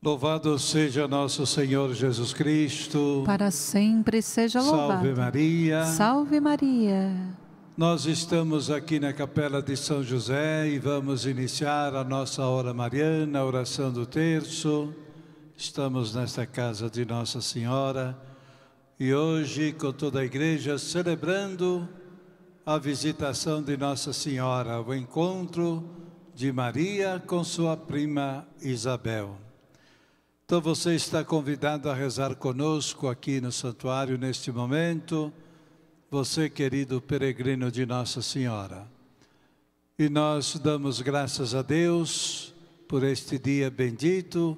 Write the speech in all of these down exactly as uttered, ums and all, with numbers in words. Louvado seja nosso Senhor Jesus Cristo. Para sempre seja louvado. Salve Maria. Salve Maria. Nós estamos aqui na Capela de São José e vamos iniciar a nossa Hora Mariana, a oração do terço. Estamos nesta casa de Nossa Senhora e hoje, com toda a igreja, celebrando a visitação de Nossa Senhora, o encontro de Maria com sua prima Isabel. Então você está convidado a rezar conosco aqui no santuário neste momento, você querido peregrino de Nossa Senhora. E nós damos graças a Deus por este dia bendito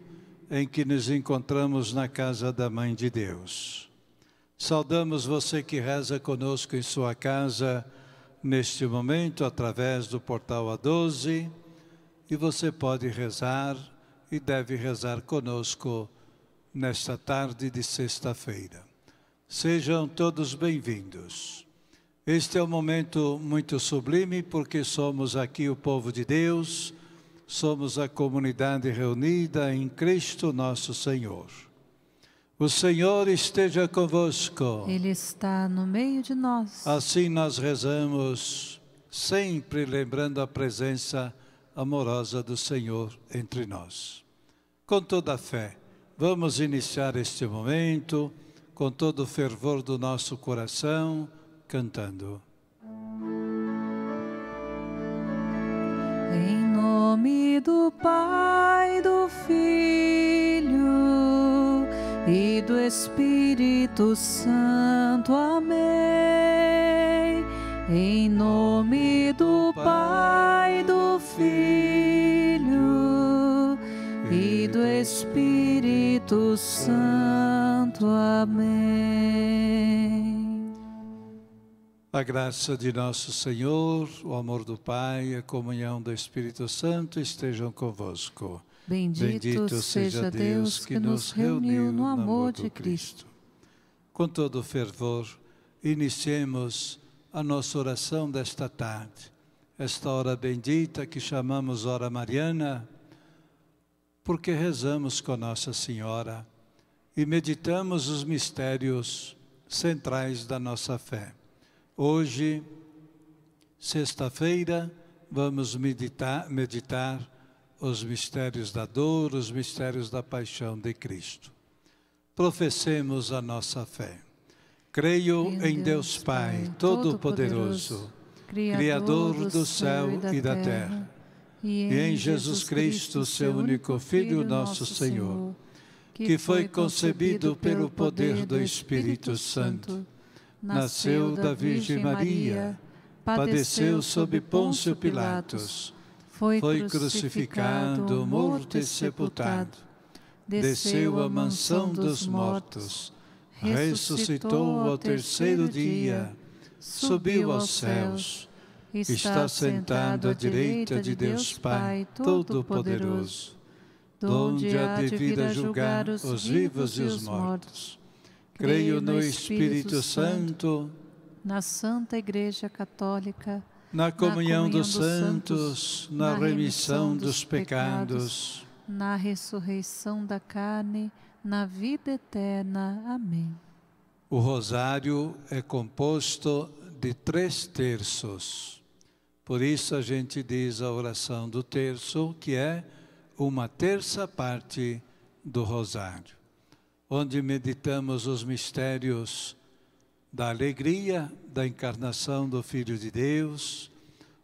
em que nos encontramos na casa da Mãe de Deus. Saudamos você que reza conosco em sua casa neste momento através do portal A doze, e você pode rezar e deve rezar conosco nesta tarde de sexta-feira. Sejam todos bem-vindos. Este é um momento muito sublime, porque somos aqui o povo de Deus, somos a comunidade reunida em Cristo nosso Senhor. O Senhor esteja convosco. Ele está no meio de nós. Assim nós rezamos, sempre lembrando a presença amorosa do Senhor entre nós. Com toda a fé, vamos iniciar este momento com todo o fervor do nosso coração, cantando. Em nome do Pai, do Filho e do Espírito Santo, amém. Em nome do Pai, do Filho e do Espírito Santo. Amém. A graça de nosso Senhor, o amor do Pai e a comunhão do Espírito Santo estejam convosco. Bendito, Bendito seja Deus que, que nos reuniu no amor de Cristo. Cristo. Com todo fervor, iniciemos a nossa oração desta tarde, esta hora bendita que chamamos Hora Mariana, porque rezamos com Nossa Senhora e meditamos os mistérios centrais da nossa fé. Hoje, sexta-feira, vamos meditar, meditar os mistérios da dor, os mistérios da paixão de Cristo. Professemos a nossa fé. Creio em Deus Pai, Todo-Poderoso, Criador do céu e da terra, e em Jesus Cristo, seu único Filho, nosso Senhor, que foi concebido pelo poder do Espírito Santo, nasceu da Virgem Maria, padeceu sob Pôncio Pilatos, foi crucificado, morto e sepultado, desceu à mansão dos mortos, ressuscitou ao terceiro dia, subiu aos céus, está sentado à direita de Deus Pai Todo-Poderoso, donde há de vir a julgar os vivos e os mortos. Creio no Espírito Santo, na Santa Igreja Católica, na comunhão dos santos, na remissão dos pecados, na ressurreição da carne, na vida eterna. Amém. O rosário é composto de três terços. Por isso a gente diz a oração do terço, que é uma terça parte do rosário, onde meditamos os mistérios da alegria da encarnação do Filho de Deus,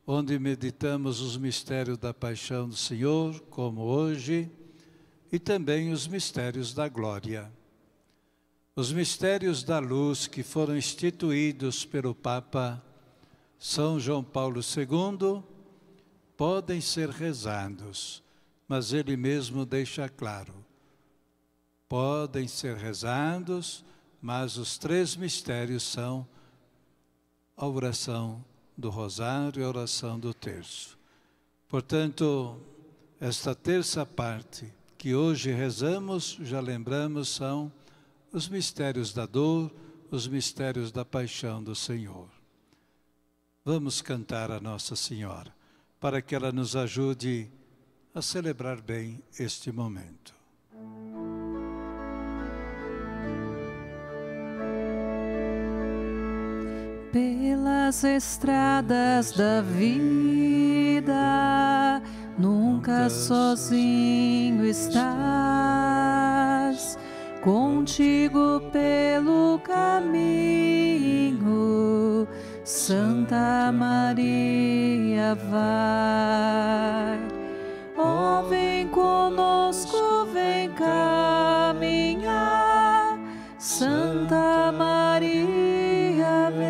onde meditamos os mistérios da paixão do Senhor, como hoje, e também os mistérios da glória. Os mistérios da luz que foram instituídos pelo Papa São João Paulo segundo podem ser rezados, mas ele mesmo deixa claro. Podem ser rezados, mas os três mistérios são a oração do rosário e a oração do terço. Portanto, esta terça parte que hoje rezamos, já lembramos, são os mistérios da dor, os mistérios da paixão do Senhor. Vamos cantar a Nossa Senhora, para que ela nos ajude a celebrar bem este momento. pelas estradas da vida, nunca sozinho estás, contigo pelo caminho, Santa Maria vai. Ó, vem conosco, vem caminhar, Santa Maria vem.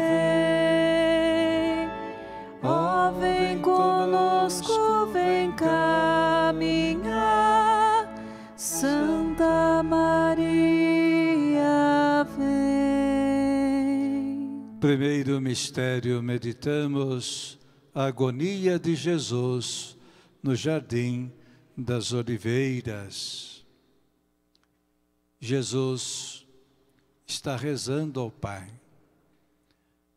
Ó, vem conosco, vem caminhar, Santa Maria vem. Primeiro mistério, meditamos a agonia de Jesus no Jardim das Oliveiras. Jesus está rezando ao Pai.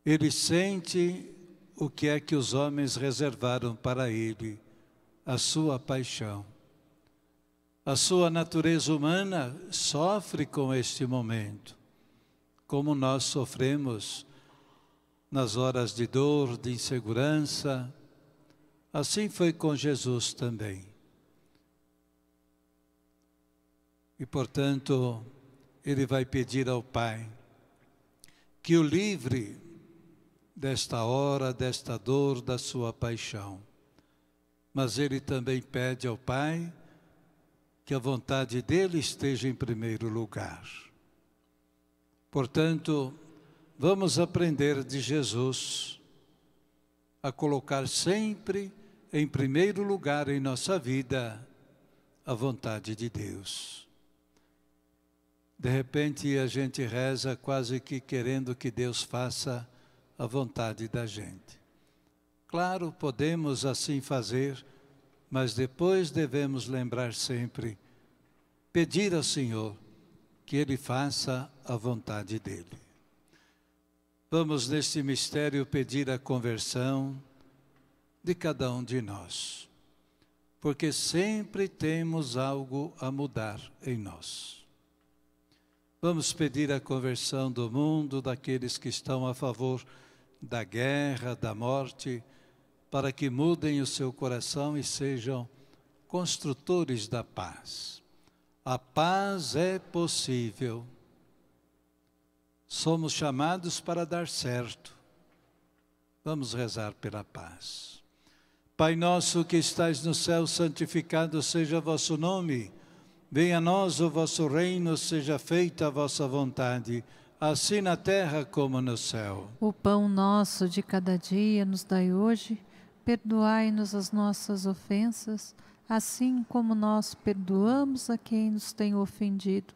Ele sente o que é que os homens reservaram para ele, a sua paixão. A sua natureza humana sofre com este momento, como nós sofremos nas horas de dor, de insegurança. Assim foi com Jesus também. E, portanto, ele vai pedir ao Pai que o livre desta hora, desta dor, da sua paixão. Mas ele também pede ao Pai que a vontade dele esteja em primeiro lugar. Portanto, vamos aprender de Jesus a colocar sempre em primeiro lugar em nossa vida a vontade de Deus. De repente a gente reza quase que querendo que Deus faça a vontade da gente. Claro, podemos assim fazer, mas depois devemos lembrar sempre, pedir ao Senhor que Ele faça a vontade dEle. Vamos neste mistério pedir a conversão de cada um de nós, porque sempre temos algo a mudar em nós. Vamos pedir a conversão do mundo, daqueles que estão a favor da guerra, da morte, para que mudem o seu coração e sejam construtores da paz. A paz é possível. Somos chamados para dar certo. Vamos rezar pela paz. Pai nosso que estais no céu, santificado seja vosso nome. Venha a nós o vosso reino, seja feita a vossa vontade, assim na terra como no céu. O pão nosso de cada dia nos dai hoje. Perdoai-nos as nossas ofensas, assim como nós perdoamos a quem nos tem ofendido.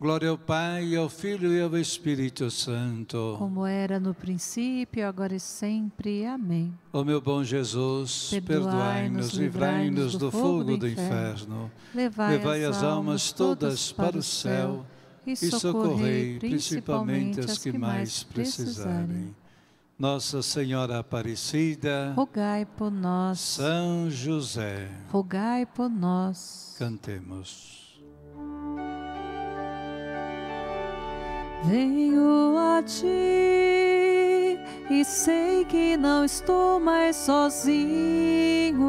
Glória ao Pai, ao Filho e ao Espírito Santo. Como era no princípio, agora e sempre. Amém. Ó meu bom Jesus, perdoai-nos, livrai-nos do fogo do inferno. Levai as almas todas para o céu e socorrei principalmente as que mais precisarem. Nossa Senhora Aparecida, rogai por nós. São José, rogai por nós. Cantemos. Venho a ti e sei que não estou mais sozinho.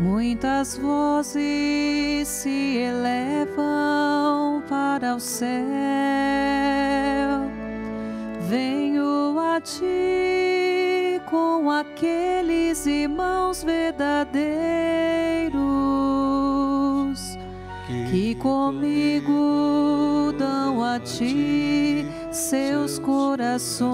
Muitas vozes se elevam para o céu. Venho a ti com aqueles irmãos verdadeiros que comigo dão a ti seus corações.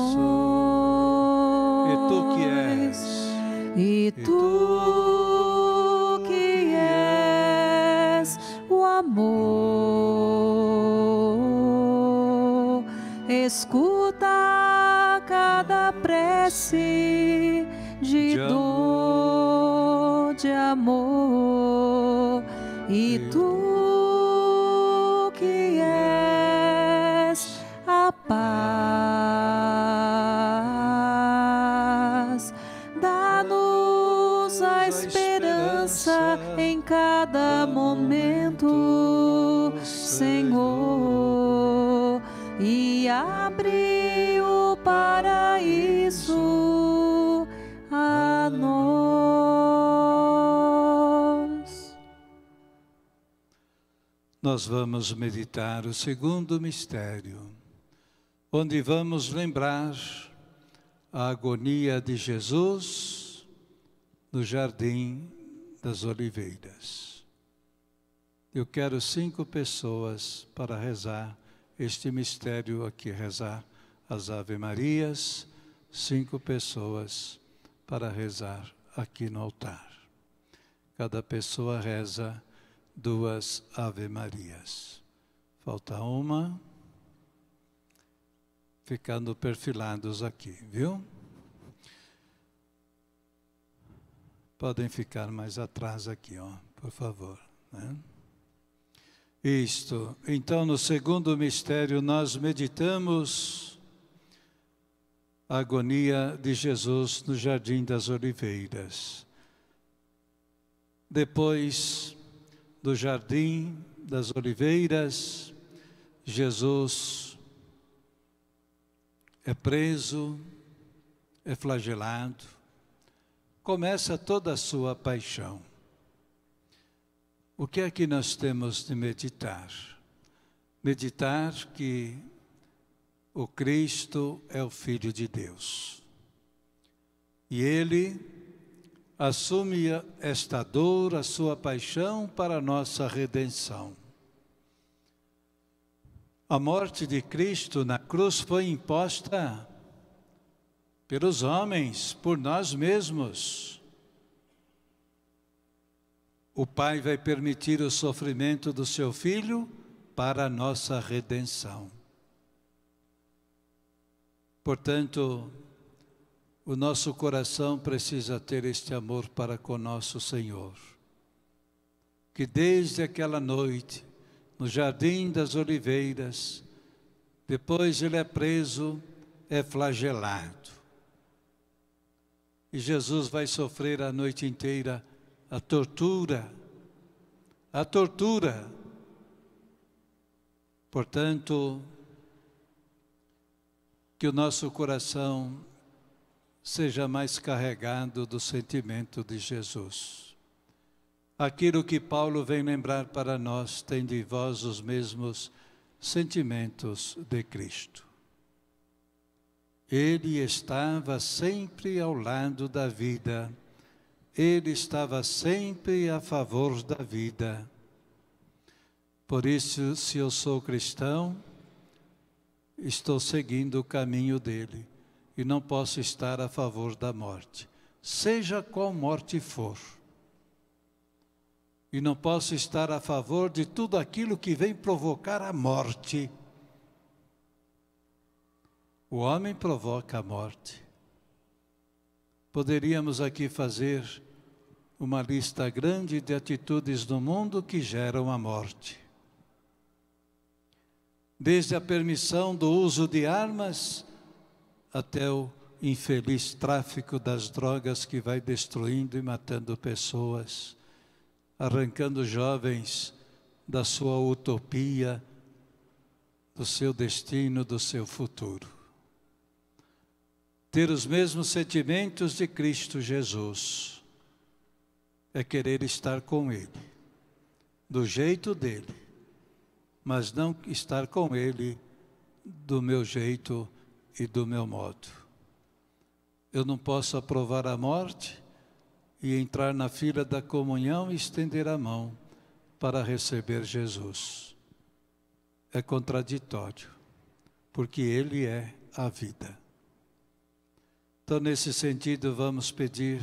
E tu que és, e tu que és o amor, escuta cada prece de dor, de amor. E tu que és a paz, dá-nos a esperança em cada momento, Senhor, e abre o paraíso a nós. Nós vamos meditar o segundo mistério, onde vamos lembrar a agonia de Jesus no Jardim das Oliveiras. Eu quero cinco pessoas para rezar este mistério aqui, rezar as Ave Marias, cinco pessoas para rezar aqui no altar. Cada pessoa reza duas Ave Marias. Falta uma, ficando perfilados aqui, viu? Podem ficar mais atrás aqui, ó, por favor, né? Isto. Então, no segundo mistério, nós meditamos a agonia de Jesus no Jardim das Oliveiras. Depois do Jardim das Oliveiras, Jesus é preso, é flagelado, começa toda a sua paixão. O que é que nós temos de meditar? Meditar que o Cristo é o Filho de Deus. E Ele assume esta dor, a sua paixão, para a nossa redenção. A morte de Cristo na cruz foi imposta pelos homens, por nós mesmos. o Pai vai permitir o sofrimento do seu Filho para a nossa redenção. Portanto, o nosso coração precisa ter este amor para com nosso Senhor, que desde aquela noite, no Jardim das Oliveiras, depois ele é preso, é flagelado. E Jesus vai sofrer a noite inteira a tortura, a tortura. Portanto, que o nosso coração seja mais carregado do sentimento de Jesus. Aquilo que Paulo vem lembrar para nós: tende em vós os mesmos sentimentos de Cristo. Ele estava sempre ao lado da vida, ele estava sempre a favor da vida. Por isso, se eu sou cristão, estou seguindo o caminho dele. E não posso estar a favor da morte, seja qual morte for. E não posso estar a favor de tudo aquilo que vem provocar a morte. O homem provoca a morte. Poderíamos aqui fazer uma lista grande de atitudes no mundo que geram a morte. Desde a permissão do uso de armas, até o infeliz tráfico das drogas, que vai destruindo e matando pessoas, arrancando jovens da sua utopia, do seu destino, do seu futuro. Ter os mesmos sentimentos de Cristo Jesus é querer estar com Ele, do jeito dele, mas não estar com Ele do meu jeito e do meu modo. Eu não posso aprovar a morte e entrar na fila da comunhão e estender a mão para receber Jesus. É contraditório, porque Ele é a vida. Então, nesse sentido, vamos pedir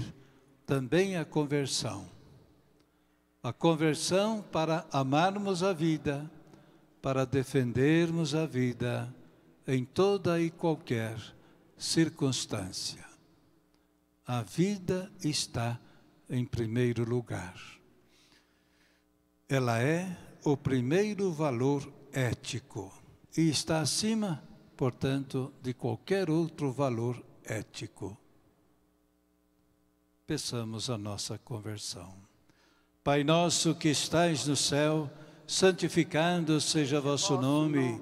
também a conversão. A conversão para amarmos a vida, para defendermos a vida, em toda e qualquer circunstância. A vida está em primeiro lugar. Ela é o primeiro valor ético e está acima, portanto, de qualquer outro valor ético. Peçamos a nossa conversão. Pai nosso que estais no céu, santificado seja vosso nome.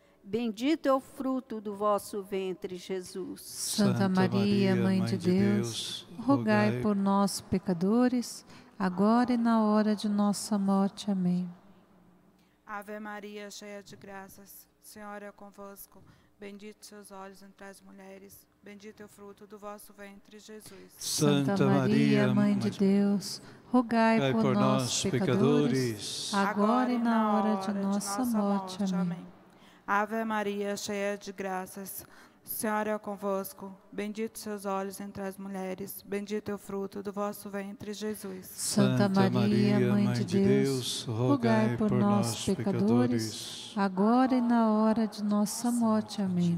bendito é o fruto do vosso ventre, Jesus. Santa Maria, Mãe de Deus, rogai por nós, pecadores, agora e na hora de nossa morte. Amém. Ave Maria, cheia de graças, o Senhor é convosco. Bendito seus olhos entre as mulheres, bendito é o fruto do vosso ventre, Jesus. Santa Maria, Mãe de Deus, rogai por nós, pecadores, agora e na hora de nossa morte. Amém. Ave Maria, cheia de graças, o Senhor é convosco. Bendito seus olhos entre as mulheres, bendito é o fruto do vosso ventre, Jesus. Santa Maria, Mãe de Deus, rogai por nós, pecadores, agora e na hora de nossa morte. Amém.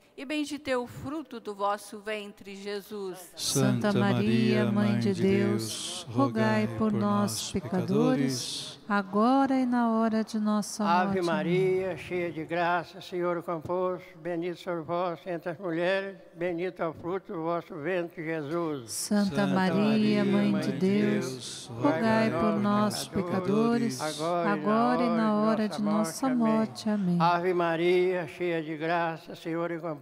e bendito é o fruto do vosso ventre, Jesus. Santa Maria, Mãe de Deus, rogai por nós, pecadores, agora e na hora de nossa morte. Ave Maria, cheia de graça, o Senhor é convosco, bendito sois vós entre as mulheres, bendito é o fruto do vosso ventre, Jesus. Santa Maria, Mãe de Deus, rogai por nós, pecadores, agora e na hora de nossa morte. Amém. Ave Maria, cheia de graça, Senhor é convosco,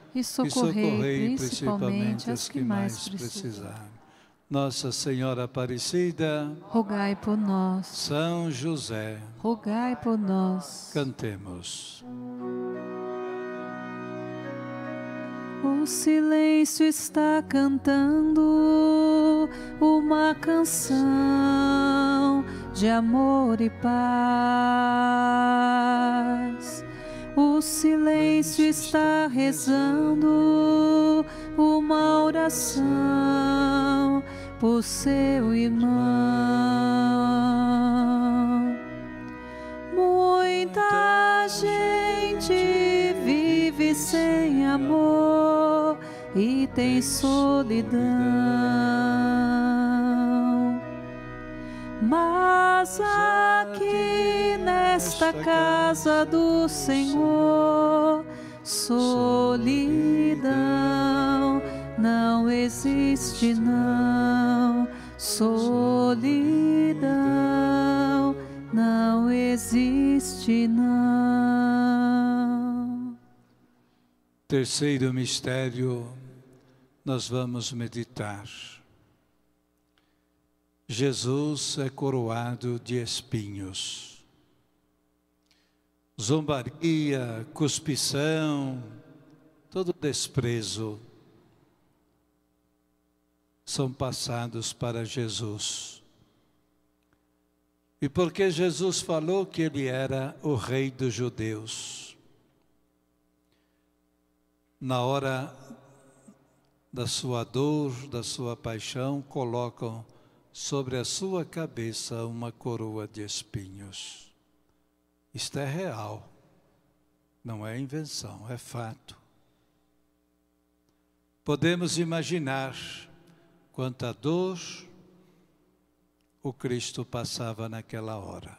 e socorrei, e socorrei principalmente as que mais precisarem. Nossa Senhora Aparecida, rogai por nós. São José, rogai por nós. Cantemos. O silêncio está cantando uma canção de amor e paz. O silêncio está rezando uma oração por seu irmão. Muita gente vive sem amor e tem solidão, mas aqui nesta casa do Senhor, solidão não existe não, solidão não existe não. Terceiro mistério, nós vamos meditar. Jesus é coroado de espinhos. Zombaria, cuspição, todo desprezo são passados para Jesus. E porque Jesus falou que ele era o rei dos judeus, na hora da sua dor, da sua paixão, colocam sobre a sua cabeça uma coroa de espinhos. Isto é real, não é invenção, é fato. Podemos imaginar quanta dor o Cristo passava naquela hora.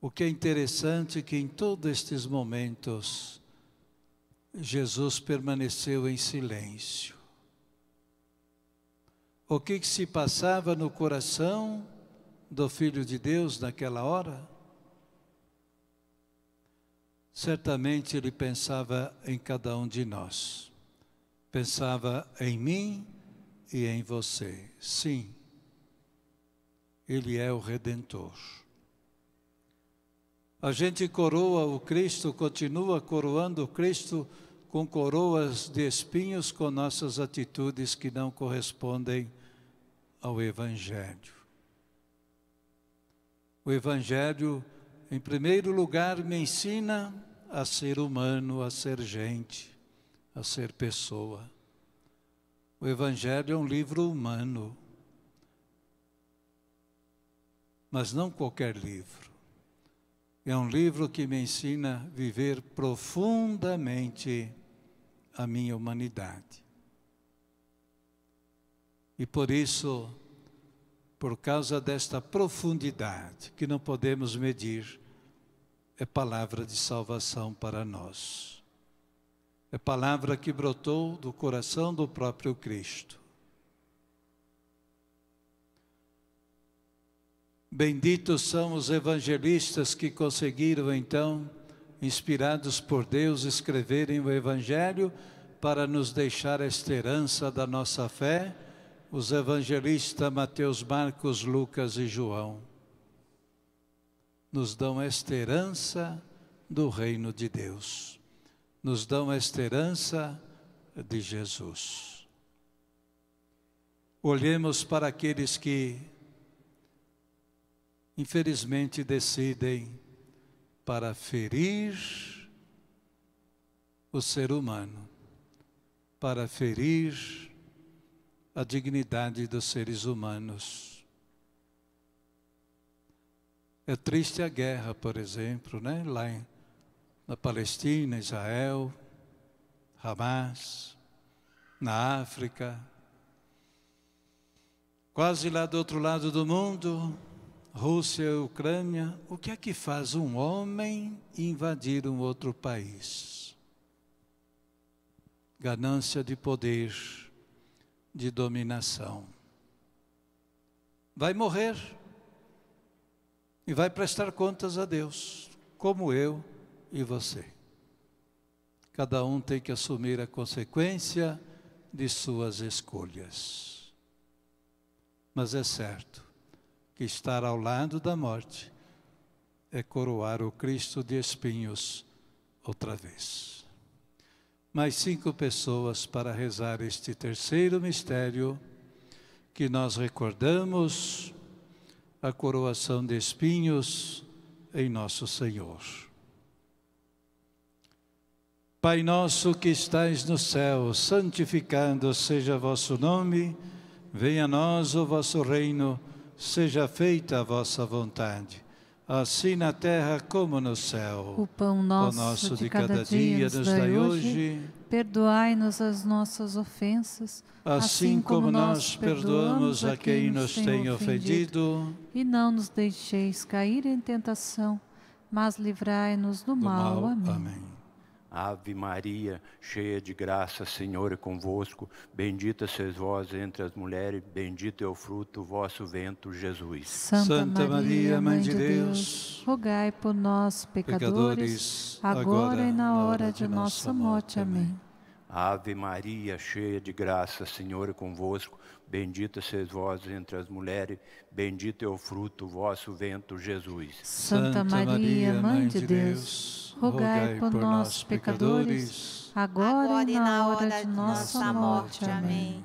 O que é interessante é que em todos estes momentos, Jesus permaneceu em silêncio. O que, que se passava no coração do Filho de Deus naquela hora? Certamente ele pensava em cada um de nós. Pensava em mim e em você. Sim, ele é o Redentor. A gente coroa o Cristo, continua coroando o Cristo com coroas de espinhos, com nossas atitudes que não correspondem ao Evangelho. O Evangelho Em primeiro lugar, me ensina a ser humano, a ser gente, a ser pessoa. O Evangelho é um livro humano, mas não qualquer livro. É um livro que me ensina a viver profundamente a minha humanidade. E por isso, por causa desta profundidade que não podemos medir, é palavra de salvação para nós. É palavra que brotou do coração do próprio Cristo. Benditos são os evangelistas que conseguiram, então, inspirados por Deus, escreverem o Evangelho para nos deixar esta herança da nossa fé, os evangelistas Mateus, Marcos, Lucas e João. Nos dão esta herança do reino de Deus. Nos dão esta herança de Jesus. Olhemos para aqueles que, infelizmente, decidem para ferir o ser humano, para ferir a dignidade dos seres humanos. É triste a guerra, por exemplo, né? Lá em, na Palestina, Israel, Hamas, na África. Quase lá do outro lado do mundo, Rússia e Ucrânia. O que é que faz um homem invadir um outro país? Ganância de poder, de dominação. Vai morrer e vai prestar contas a Deus, como eu e você. Cada um tem que assumir a consequência de suas escolhas. Mas é certo que estar ao lado da morte é coroar o Cristo de espinhos outra vez. Mais cinco pessoas para rezar este terceiro mistério que nós recordamos, a coroação de espinhos em Nosso Senhor. Pai nosso que estais no céu, santificado seja vosso nome, venha a nós o vosso reino, seja feita a vossa vontade. Assim na terra como no céu. O pão nosso, o nosso de, de cada, cada dia, dia nos dai hoje. Perdoai-nos as nossas ofensas, assim, assim como, como nós perdoamos a quem nos tem ofendido. ofendido. E não nos deixeis cair em tentação, mas livrai-nos do, do mal. mal. Amém. Amém. Ave Maria, cheia de graça, Senhor é convosco. Bendita sois vós entre as mulheres, bendito é o fruto do vosso ventre, Jesus. Santa, Santa Maria, Maria, Mãe de Deus, Deus, rogai por nós, pecadores, pecadores agora, agora e na hora, hora de, de nossa morte. morte. Amém. Ave Maria, cheia de graça, Senhor é convosco. Bendita sois vós entre as mulheres, bendito é o fruto do vosso ventre, Jesus. Santa Maria, Mãe de Deus, rogai por nós, pecadores, agora e na hora de nossa morte. Amém.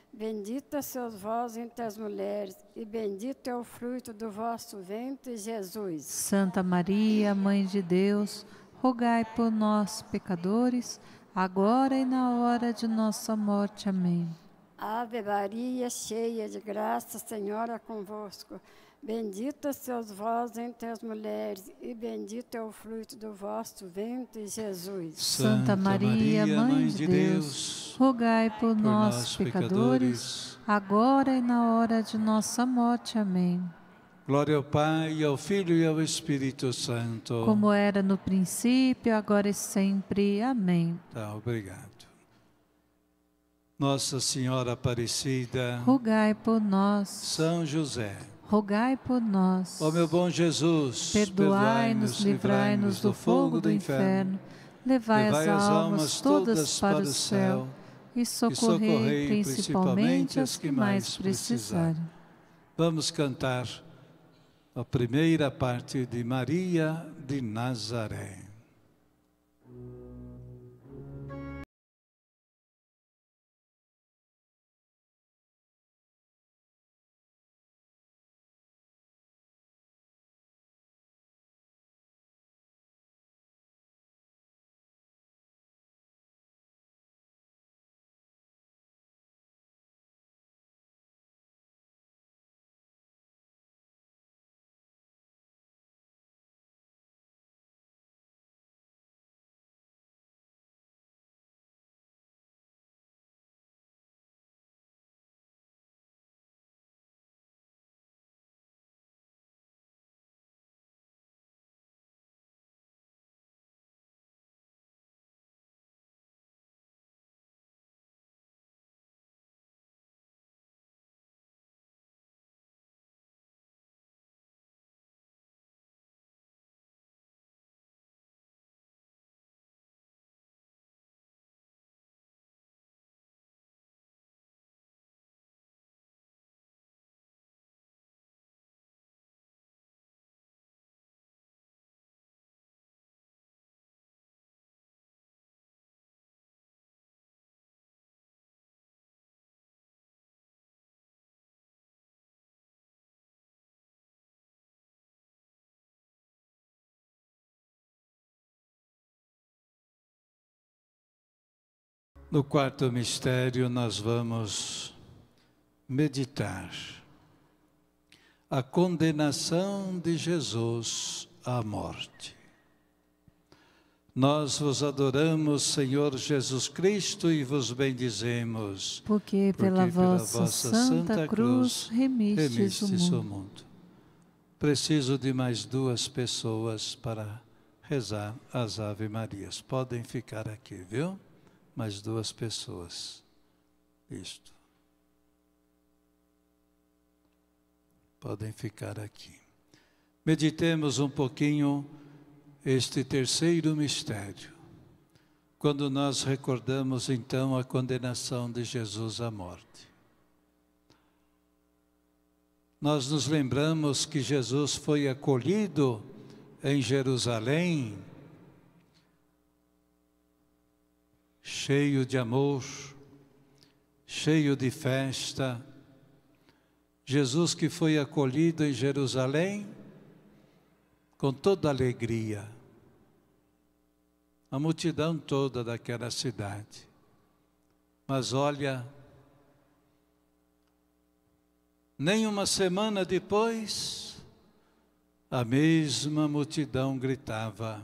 Bendita sois vós entre as mulheres, e bendito é o fruto do vosso ventre, Jesus. Santa Maria, Mãe de Deus, rogai por nós, pecadores, agora e na hora de nossa morte. Amém. Ave Maria, cheia de graça, o Senhor é convosco. Bendita sois vós entre as mulheres, e bendito é o fruto do vosso ventre, Jesus. Santa Maria, Mãe de Deus, rogai por nós, pecadores, agora e na hora de nossa morte. Amém. Glória ao Pai, ao Filho e ao Espírito Santo. Como era no princípio, agora e sempre. Amém. Tá, obrigado. Nossa Senhora Aparecida, rogai por nós. São José, rogai por nós. Ó meu bom Jesus, perdoai-nos, livrai-nos do fogo do inferno, levai as almas todas para o céu e socorrei principalmente as que mais precisarem. Vamos cantar a primeira parte de Maria de Nazaré. No quarto mistério, nós vamos meditar a condenação de Jesus à morte. Nós vos adoramos, Senhor Jesus Cristo, e vos bendizemos, porque, porque pela, pela vossa, vossa santa, santa cruz, cruz remistes, remistes o, mundo. o mundo. Preciso de mais duas pessoas para rezar as Ave Marias. Podem ficar aqui, viu? Mais duas pessoas. Isto. Podem ficar aqui. Meditemos um pouquinho este terceiro mistério. Quando nós recordamos, então, a condenação de Jesus à morte. Nós nos lembramos que Jesus foi acolhido em Jerusalém, cheio de amor, cheio de festa. Jesus que foi acolhido em Jerusalém com toda alegria. A multidão toda daquela cidade. Mas olha, nem uma semana depois, a mesma multidão gritava: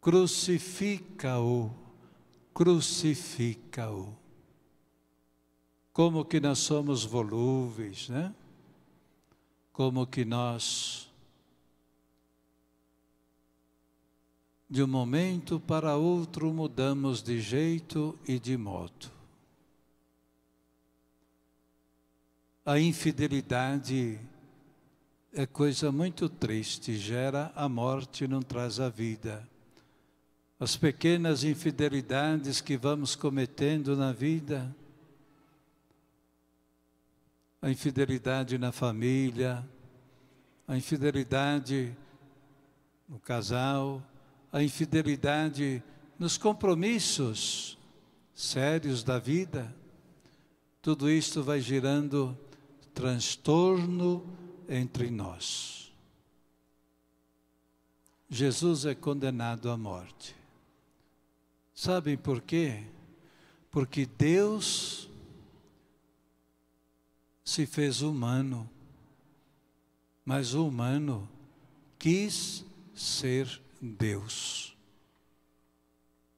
crucifica-o! Crucifica-o. Como que nós somos volúveis, né? como que nós, de um momento para outro, mudamos de jeito e de modo. A infidelidade é coisa muito triste, gera a morte e não traz a vida. As pequenas infidelidades que vamos cometendo na vida, a infidelidade na família, a infidelidade no casal, a infidelidade nos compromissos sérios da vida, tudo isto vai gerando transtorno entre nós. Jesus é condenado à morte. Sabem por quê? Porque Deus se fez humano, mas o humano quis ser Deus.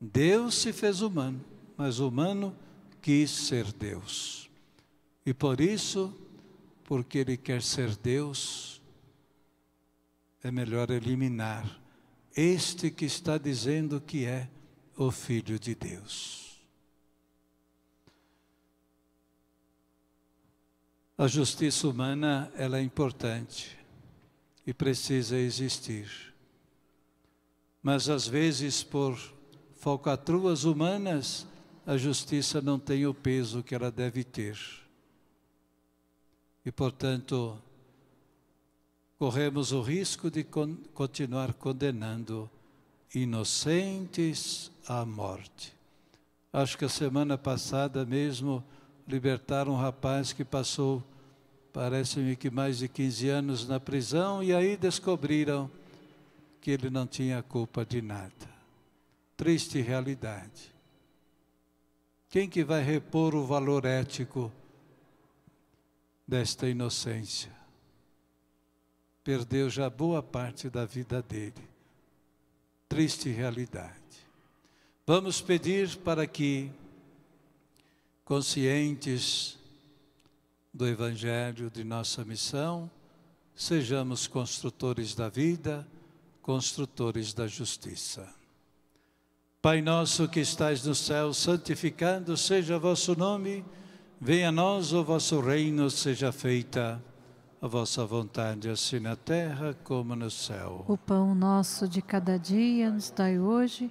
Deus se fez humano, mas o humano quis ser Deus. E por isso, porque ele quer ser Deus, é melhor eliminar este que está dizendo que é o Filho de Deus. A justiça humana, ela é importante e precisa existir. Mas às vezes, por falcatruas humanas, a justiça não tem o peso que ela deve ter. E, portanto, corremos o risco de con- continuar condenando inocentes à morte. Acho que a semana passada mesmo libertaram um rapaz que passou, parece-me que mais de quinze anos na prisão, e aí descobriram que ele não tinha culpa de nada. Triste realidade. Quem que vai repor o valor ético desta inocência? Perdeu já boa parte da vida dele. Triste realidade. Vamos pedir para que, conscientes do Evangelho, de nossa missão, sejamos construtores da vida, construtores da justiça. Pai nosso que estais no céu, santificado seja vosso nome, venha a nós o vosso reino, seja feita a vossa vontade, assim na terra como no céu. O pão nosso de cada dia nos dai hoje.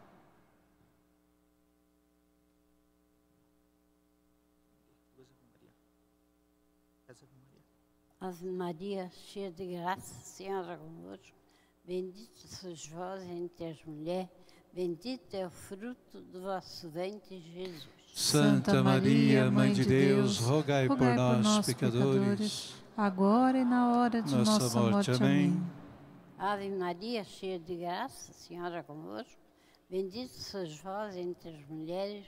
Ave Maria, cheia de graça, Senhora convosco, bendita sois vós entre as mulheres, bendito é o fruto do vosso ventre, Jesus. Santa Maria, Mãe de Deus, rogai por nós, pecadores, agora e na hora de nossa morte. Amém. Ave Maria, cheia de graça, Senhora convosco, bendita sois vós entre as mulheres,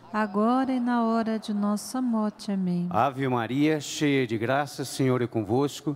agora e na hora de nossa morte. Amém. Ave Maria, cheia de graça, Senhor é convosco.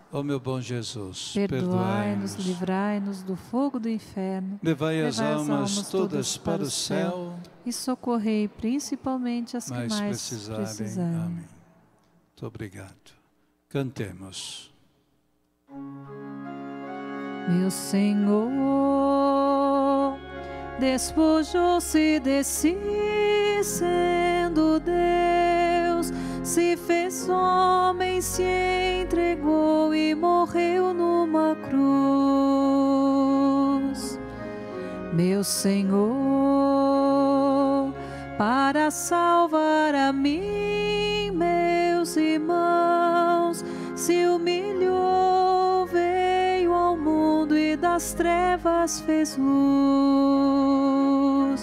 Ó meu bom Jesus, perdoai-nos, livrai-nos do fogo do inferno, levai as almas todas para o céu e socorrei principalmente as que mais precisarem. Amém. Muito obrigado. Cantemos. Meu Senhor despojou-se de si, sendo Deus, se fez homem, se entregou e morreu numa cruz. Meu Senhor, para salvar a mim, meus irmãos, se humilhou, veio ao mundo e das trevas fez luz.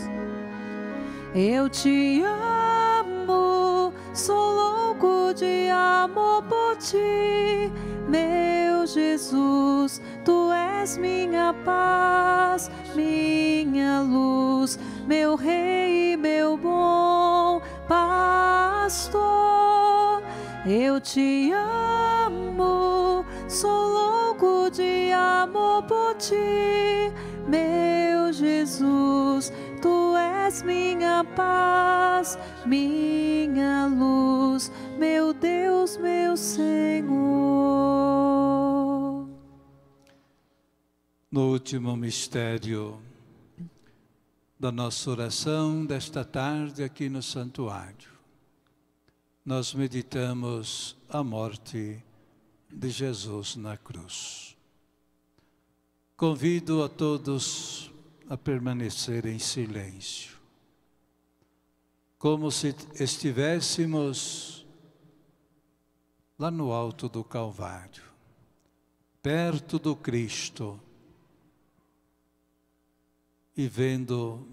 Eu te amo, sou louco de amor por ti, meu Jesus, tu és minha paz, minha luz, meu rei e meu bom pastor. Eu te amo, sou louco de amor por ti, meu Jesus, tu és minha paz, minha luz, meu Deus, meu Senhor. No último mistério da nossa oração desta tarde aqui no santuário, nós meditamos a morte de Jesus na cruz. Convido a todos a permanecer em silêncio, como se estivéssemos lá no alto do Calvário, perto do Cristo, e vendo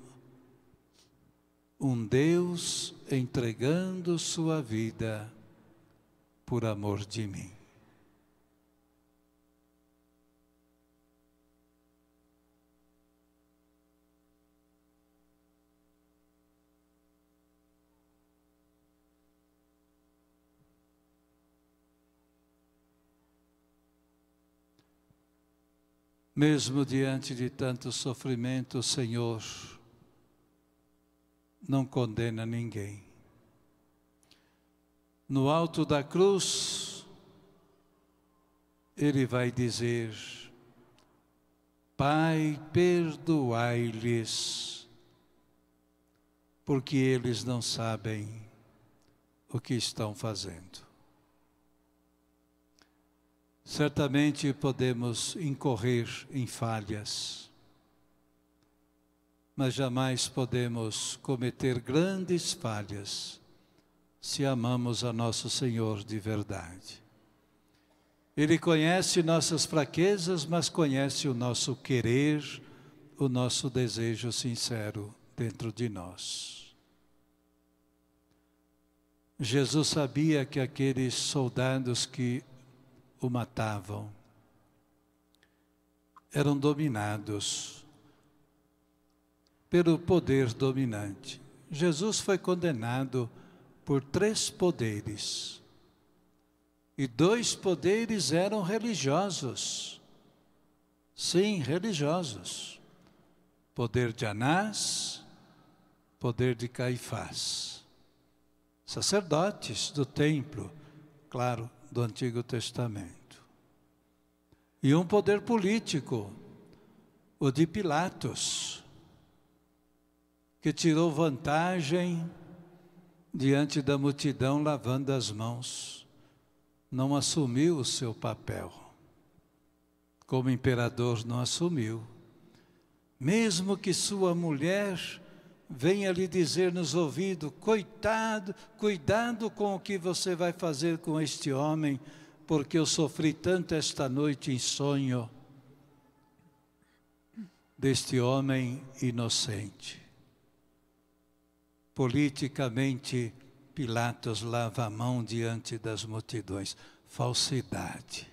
um Deus entregando sua vida por amor de mim. Mesmo diante de tanto sofrimento, o Senhor não condena ninguém. No alto da cruz, Ele vai dizer: Pai, perdoai-lhes, porque eles não sabem o que estão fazendo. Certamente podemos incorrer em falhas, mas jamais podemos cometer grandes falhas se amamos a nosso Senhor de verdade. Ele conhece nossas fraquezas, mas conhece o nosso querer, o nosso desejo sincero dentro de nós. Jesus sabia que aqueles soldados que o matavam eram dominados pelo poder dominante. Jesus foi condenado por três poderes, e dois poderes eram religiosos. Sim, religiosos. Poder de Anás, poder de Caifás. Sacerdotes do templo, claro, do Antigo Testamento. E um poder político, o de Pilatos, que tirou vantagem diante da multidão lavando as mãos. Não assumiu o seu papel. Como imperador não assumiu. Mesmo que sua mulher venha lhe dizer nos ouvidos, coitado, cuidado com o que você vai fazer com este homem, porque eu sofri tanto esta noite em sonho deste homem inocente. Politicamente, Pilatos lava a mão diante das multidões. Falsidade,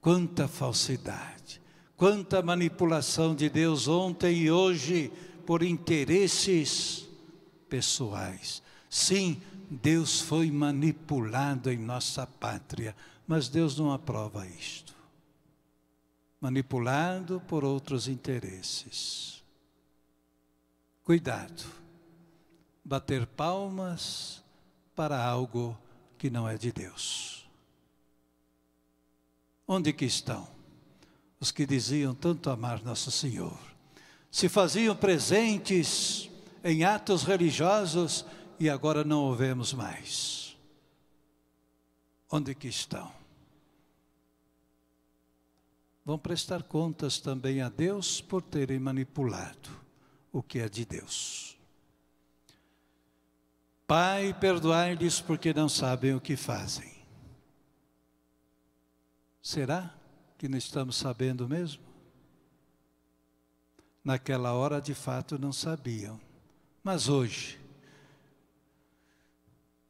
quanta falsidade, quanta manipulação de Deus ontem e hoje, por interesses pessoais. Sim, Deus foi manipulado em nossa pátria, mas Deus não aprova isto. Manipulado por outros interesses. Cuidado. Bater palmas para algo que não é de Deus. Onde que estão os que diziam tanto amar Nosso Senhor? Se faziam presentes em atos religiosos e agora não o vemos mais. Onde que estão? Vão prestar contas também a Deus por terem manipulado o que é de Deus. Pai, perdoai-lhes porque não sabem o que fazem. Será que não estamos sabendo mesmo? Naquela hora, de fato, não sabiam. Mas hoje,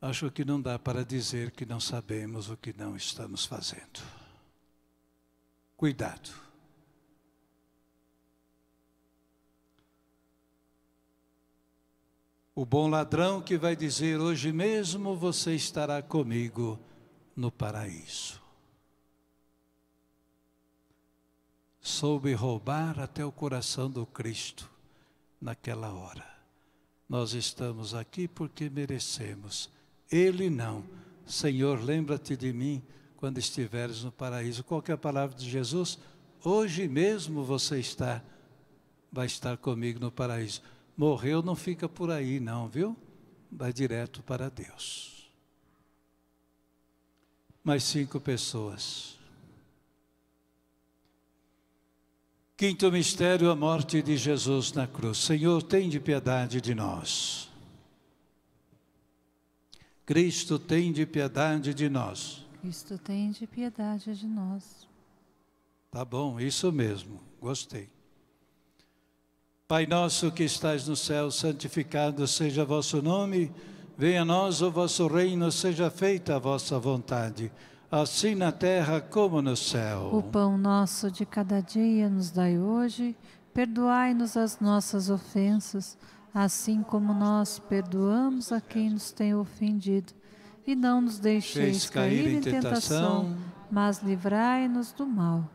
acho que não dá para dizer que não sabemos o que não estamos fazendo. Cuidado. O bom ladrão que vai dizer, hoje mesmo você estará comigo no paraíso. Soube roubar até o coração do Cristo naquela hora. Nós estamos aqui porque merecemos. Ele não. Senhor, lembra-te de mim quando estiveres no paraíso. Qual que é a palavra de Jesus? Hoje mesmo você está, vai estar comigo no paraíso. Morreu, não fica por aí não, viu? Vai direto para Deus. Mais cinco pessoas. Quinto mistério, a morte de Jesus na cruz. Senhor, tende piedade de nós. Cristo, tende piedade de nós. Cristo, tende piedade de nós. Tá bom, isso mesmo, gostei. Pai nosso que estás no céu, santificado seja vosso nome. Venha a nós o vosso reino, seja feita a vossa vontade. Assim na terra como no céu. O pão nosso de cada dia nos dai hoje, perdoai-nos as nossas ofensas, assim como nós perdoamos a quem nos tem ofendido. E não nos deixeis cair em tentação, mas livrai-nos do mal.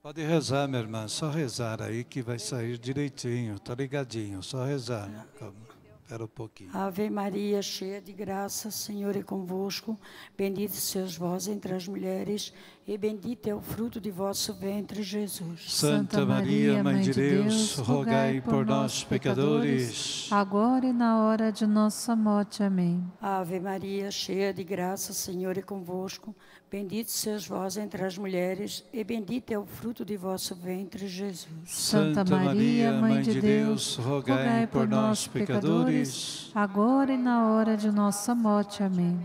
Pode rezar, minha irmã, só rezar aí que vai sair direitinho, tá ligadinho, só rezar. Calma. Um pouquinho. Ave Maria, cheia de graça, Senhor é convosco, bendito sois vós entre as mulheres, e bendito é o fruto de vosso ventre, Jesus. Santa Maria, Mãe de Deus, rogai por nós, pecadores, agora e na hora de nossa morte. Amém. Ave Maria, cheia de graça, Senhor é convosco, bendito sois vós entre as mulheres, e bendito é o fruto de vosso ventre, Jesus. Santa Maria, Mãe de Deus, rogai por nós, pecadores, agora e na hora de nossa morte. Amém.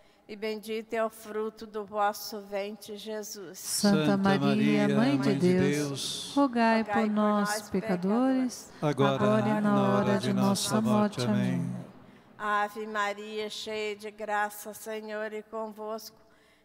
e bendito é o fruto do vosso ventre, Jesus. Santa Maria, Mãe de Deus, rogai por nós, pecadores, agora e na hora de nossa morte. Amém. Ave Maria, cheia de graça, Senhor é convosco.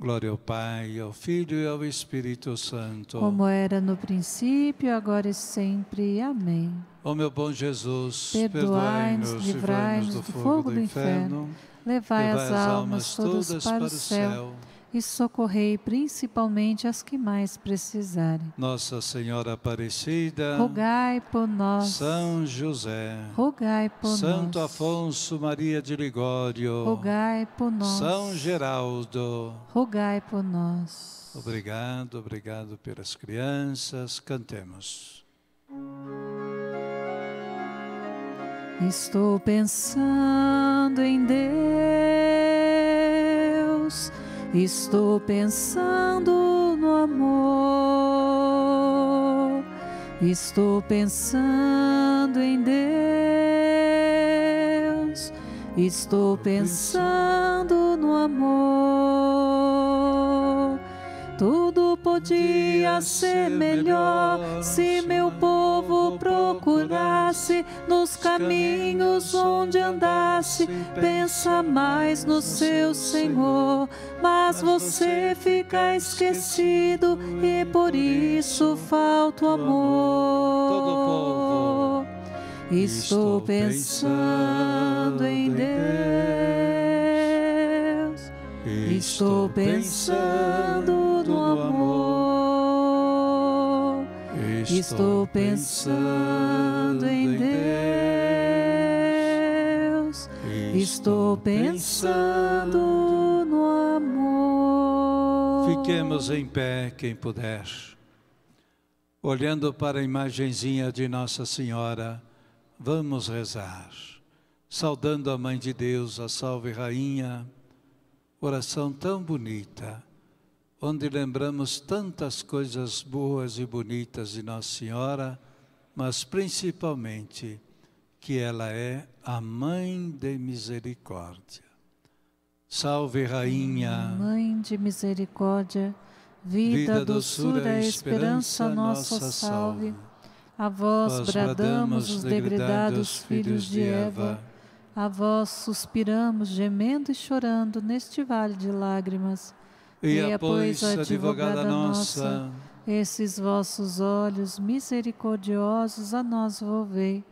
Glória ao Pai, ao Filho e ao Espírito Santo. Como era no princípio, agora e sempre. Amém. Ó meu bom Jesus, perdoai-nos, livrai-nos do fogo do inferno, levai as almas todas para o céu e socorrei principalmente as que mais precisarem. Nossa Senhora Aparecida, rogai por nós. São José, rogai por nós. Santo Afonso Maria de Ligório, rogai por nós. São Geraldo, rogai por nós. Obrigado, obrigado pelas crianças. Cantemos. Estou pensando em Deus, estou pensando no amor, estou pensando em Deus, estou pensando no amor. Tudo podia ser melhor se meu povo procurasse nos caminhos onde andasse, pensa mais no seu Senhor. Mas você fica esquecido e por isso falta o amor. Estou pensando em Deus, estou pensando no amor, estou pensando em Deus, estou pensando no amor. Fiquemos em pé, quem puder, olhando para a imagenzinha de Nossa Senhora. Vamos rezar, saudando a Mãe de Deus, a Salve Rainha. Oração tão bonita, onde lembramos tantas coisas boas e bonitas de Nossa Senhora, mas principalmente que ela é a Mãe de Misericórdia. Salve Rainha, Mãe de Misericórdia, vida, vida doçura e esperança nossa salve. A vós, vós bradamos os degradados filhos de Eva, a vós suspiramos, gemendo e chorando neste vale de lágrimas. E, e após a advogada nossa, esses vossos olhos misericordiosos a nós volvei,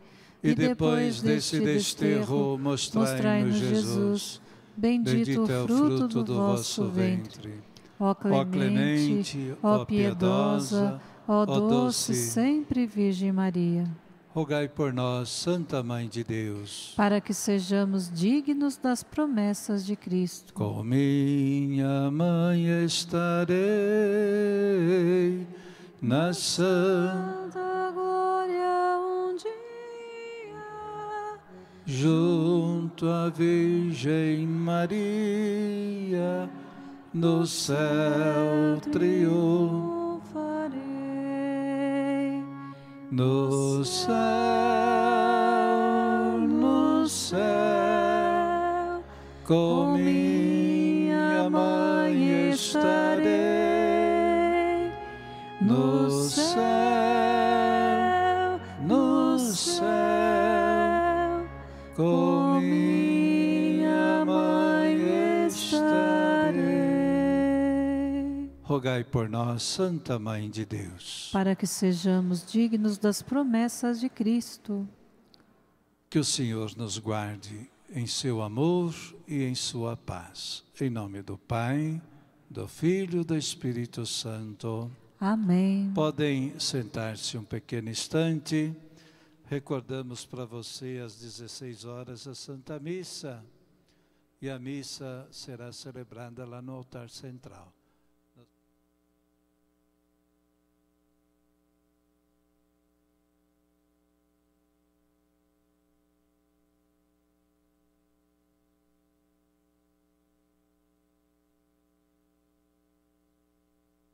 e depois deste desterro mostrai-nos Jesus. Bendito é o fruto do vosso ventre. Ó clemente, ó piedosa, ó doce sempre Virgem Maria. Rogai por nós, Santa Mãe de Deus, para que sejamos dignos das promessas de Cristo. Com minha mãe estarei na santa glória um dia, junto à Virgem Maria, no céu triunfarei. No céu, no céu, com minha mãe estarei. No céu, no céu, com minha mãe estarei. Rogai por nós, Santa Mãe de Deus, para que sejamos dignos das promessas de Cristo. Que o Senhor nos guarde em seu amor e em sua paz. Em nome do Pai, do Filho e do Espírito Santo. Amém. Podem sentar-se um pequeno instante. Recordamos para você às dezesseis horas a Santa Missa. E a missa será celebrada lá no altar central.